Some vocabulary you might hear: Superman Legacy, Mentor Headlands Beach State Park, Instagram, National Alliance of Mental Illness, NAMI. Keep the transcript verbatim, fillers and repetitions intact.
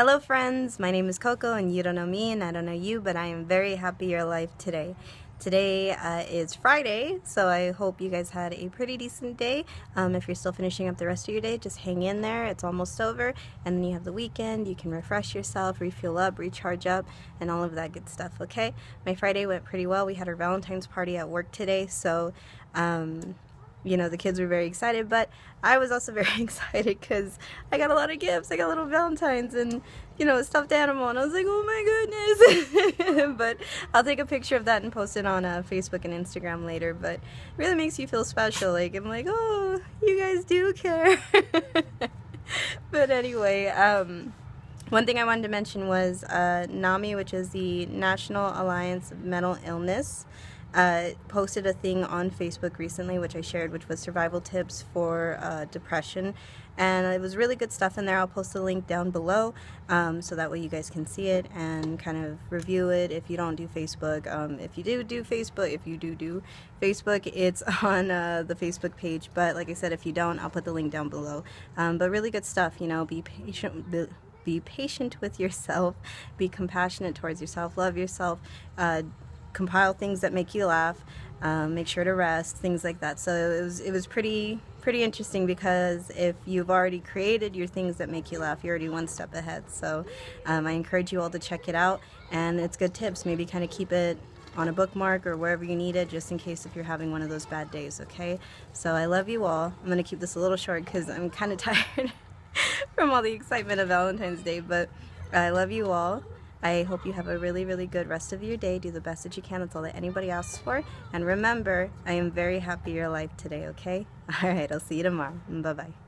Hello friends, my name is Coco and you don't know me and I don't know you, but I am very happy you're alive today. Today uh, is Friday, so I hope you guys had a pretty decent day. Um, if you're still finishing up the rest of your day, just hang in there, it's almost over, and then you have the weekend, you can refresh yourself, refuel up, recharge up, and all of that good stuff, okay? My Friday went pretty well. We had our Valentine's party at work today, so um, you know, the kids were very excited, but I was also very excited because I got a lot of gifts. I got little Valentines and, you know, a stuffed animal, and I was like, oh my goodness. But I'll take a picture of that and post it on uh, Facebook and Instagram later, but it really makes you feel special. Like, I'm like, oh, you guys do care. But anyway, um... one thing I wanted to mention was uh, NAMI, which is the National Alliance of Mental Illness, uh, posted a thing on Facebook recently, which I shared, which was survival tips for uh, depression. And it was really good stuff in there. I'll post the link down below um, so that way you guys can see it and kind of review it if you don't do Facebook. Um, if you do do Facebook, if you do do Facebook, it's on uh, the Facebook page. But like I said, if you don't, I'll put the link down below. Um, but really good stuff, you know, be patient. Be Be patient with yourself, be compassionate towards yourself, love yourself, uh, compile things that make you laugh, um, make sure to rest, things like that. So it was, it was pretty, pretty interesting because if you've already created your things that make you laugh, you're already one step ahead. So um, I encourage you all to check it out, and it's good tips. Maybe kind of keep it on a bookmark or wherever you need it, just in case if you're having one of those bad days, okay? So I love you all. I'm going to keep this a little short because I'm kind of tired from all the excitement of Valentine's Day, but I love you all. I hope you have a really, really good rest of your day. Do the best that you can. That's all that anybody asks for. And remember, I am very happy you're alive today, okay? All right, I'll see you tomorrow. Bye-bye.